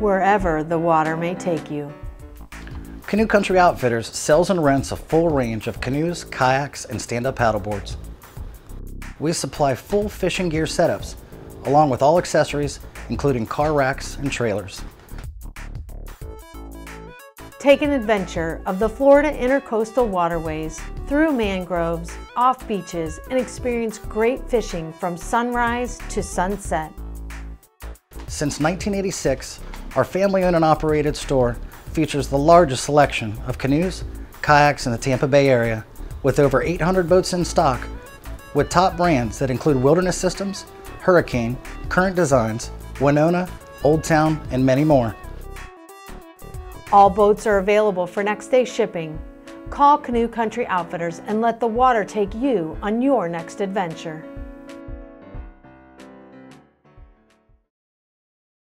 wherever the water may take you. Canoe Country Outfitters sells and rents a full range of canoes, kayaks, and stand-up paddleboards. We supply full fishing gear setups, along with all accessories, including car racks and trailers. Take an adventure of the Florida Intercoastal Waterways through mangroves, off beaches, and experience great fishing from sunrise to sunset. Since 1986, our family-owned and operated store features the largest selection of canoes, kayaks in the Tampa Bay area, with over 800 boats in stock, with top brands that include Wilderness Systems, Hurricane, Current Designs, Wenonah, Old Town, and many more. All boats are available for next day shipping. Call Canoe Country Outfitters and let the water take you on your next adventure.